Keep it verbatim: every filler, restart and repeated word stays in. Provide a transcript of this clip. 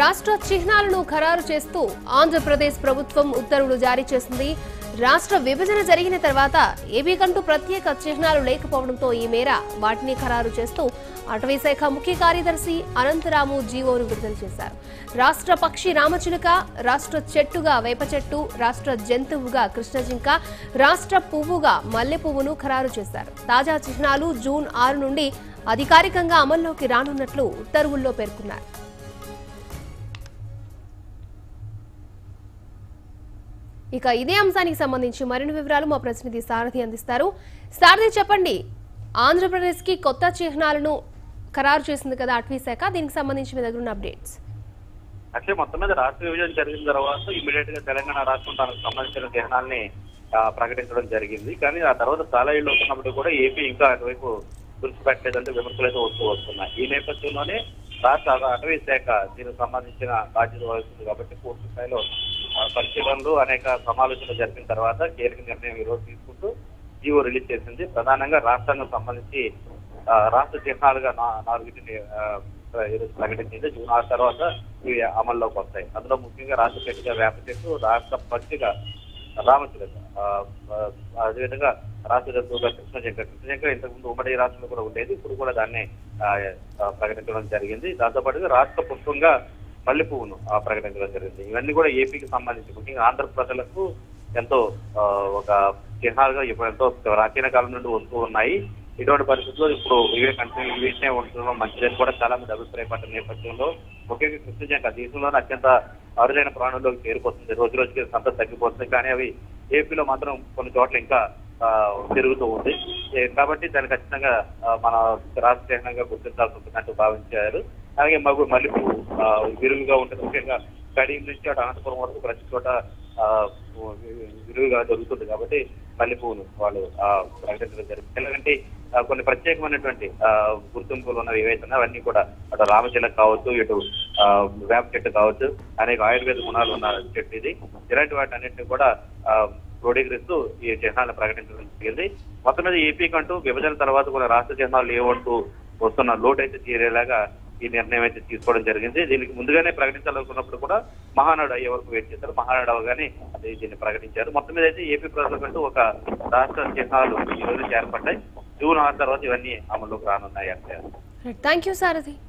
రాష్ట్ర చిహ్నాలను ఖరారు చేస్తూ ఆంధ్రప్రదేశ్ ప్రభుత్వం ఉత్తర్వులు జారీ చేసింది. రాష్ట్ర విభజన జరిగిన తర్వాత ఏబీకంటూ ప్రత్యేక చిహ్నాలు లేకపోవడంతో ఈ మేర వాటిని ఖరారు చేస్తూ అటవీశాఖ ముఖ్య కార్యదర్శి అనంతరాము జీవోను విడుదల చేశారు. రాష్ట్ర పక్షి రామ చిలుక, రాష్ట్ర చెట్టుగా వేప చెట్టు, రాష్ట్ర జంతువుగా కృష్ణ జింక, రాష్ట్ర పువ్వుగా మల్లెపువ్వును ఖరారు చేశారు. తాజా చిహ్నాలు జూన్ ఆరు నుండి అధికారికంగా అమల్లోకి రానున్నట్లు ఉత్తర్వుల్లో పేర్కొన్నారు. ఇక ఇదే అంశానికి సంబంధించి మరిన్ని వివరాలు మా ప్రతినిధి సారథి అందిస్తారు. సారథి, చెప్పండి, ఆంధ్రప్రదేశ్ కి కొత్త చిహ్నాలను ఖరారు చేసింది కదా అటవీ శాఖ, దీనికి సంబంధించి మీ దగ్గర ఉన్న అప్డేట్స్. అసలు మొత్తం మీద రాష్ట్ర విభజన జరిగిన తర్వాత ఇమీడియట్ గా తెలంగాణ రాష్ట్రం తనకు సంబంధించిన చిహ్నాలని ప్రకటించడం జరిగింది. కానీ ఆ తర్వాత చాలా ఏళ్ళు వస్తున్నప్పుడు కూడా ఏపీ ఇంకా అటువైపు దృష్టి పెట్టలేదంటే విమర్శలు అయితే వస్తూ వస్తున్నాయి. ఈ నేపథ్యంలోనే రాష్ట్ర అటవీ శాఖ దీనికి సంబంధించిన బాధ్యత వహిస్తుంది కాబట్టి పూర్తి స్థాయిలో పరిశీలనలు అనేక సమాలోచనలు జరిపిన తర్వాత కీలక నిర్ణయం ఈ రోజు తీసుకుంటూ జీవో రిలీజ్ చేసింది. ప్రధానంగా రాష్ట్రానికి సంబంధించి రాష్ట్ర చిహ్నాలుగా నాలుగుటిని ఈరోజు ప్రకటించింది. జూన్ ఆరు తర్వాత ఇవి అమల్లోకి వస్తాయి. అందులో ముఖ్యంగా రాష్ట్ర చెట్టుగా వేప చెట్టు, రాష్ట్ర పక్షిగా రామ చిలుక, అదేవిధంగా రాష్ట్ర జంతువుగా కృష్ణ జింక. కృష్ణ జింక ఇంతకుముందు ఉమ్మడి రాష్ట్రంలో కూడా ఉండేది, ఇప్పుడు కూడా దాన్ని ప్రకటించడం జరిగింది. దాంతోపాటుగా రాష్ట్ర పుష్పంగా మల్లెపువ్వును ప్రకటించడం జరిగింది. ఇవన్నీ కూడా ఏపీకి సంబంధించి ముఖ్యంగా ఆంధ్ర ప్రజలకు ఎంతో ఒక చిహ్నాలుగా ఇప్పుడు ఎంతో ప్రాచీన కాలం నుండి వస్తూ ఉన్నాయి. ఇటువంటి పరిస్థితుల్లో ఇప్పుడు ఇవే కంటిన్యూ ఇవే ఉండడం మంచిదని కూడా చాలా మంది అభిప్రాయపడ్డ నేపథ్యంలో ముఖ్యంగా కృష్ణ జింక దేశంలోనే అత్యంత అరుదైన ప్రాణంలోకి చేరిపోతుంది. రోజు రోజుకి సంత తగ్గిపోతుంది. కానీ అవి ఏపీలో మాత్రం కొన్ని చోట్ల ఇంకా పెరుగుతూ ఉంది. కాబట్టి దాన్ని ఖచ్చితంగా మన రాష్ట్ర చిహ్నంగా గుర్తించాల్సి ఉంటుందంటూ భావించారు. అలాగే మగు మల్లెపువ్వు విరుగుగా ఉంటుంది. ముఖ్యంగా కడియం నుంచి అటు అనంతపురం వరకు ప్రతి చోట విరుగుగా దొరుకుతుంది. కాబట్టి మల్లెపువ్వును వాళ్ళు ప్రకటించడం జరిగింది. ఎందుకంటే కొన్ని ప్రత్యేకమైనటువంటి గుర్తింపులు ఉన్నవి ఏవైతే ఉన్నాయో అవన్నీ కూడా అటు రామచిలుక కావచ్చు, ఇటు వేప చెట్టు కావచ్చు, అనేక ఆయుర్వేద గుణాలు ఉన్న చెట్టు ఇది. ఇలాంటి వాటి అన్నింటినీ కూడా క్రోడీకరిస్తూ ఈ చిహ్నాలను ప్రకటించడం జరిగింది. మొత్తం మీద ఏపీ కంటూ విభజన తర్వాత కూడా రాష్ట్ర చిహ్నాలు ఏవంటూ వస్తున్న లోటు అయితే తీరేలాగా ఈ నిర్ణయం అయితే తీసుకోవడం జరిగింది. దీనికి ముందుగానే ప్రకటించాలనుకున్నప్పుడు కూడా మహానాడు అయ్యే వరకు వెయిట్ చేశారు. మహానాడు అవగానే అదే దీన్ని ప్రకటించారు. మొత్తం మీద అయితే ఏపీ ప్రజలకంటూ ఒక రాష్ట్ర చిహ్నాలు ఈ రోజు చేర్పడ్డాయి. జూన్ ఆరు తర్వాత ఇవన్నీ అమలులోకి రానున్నాయి.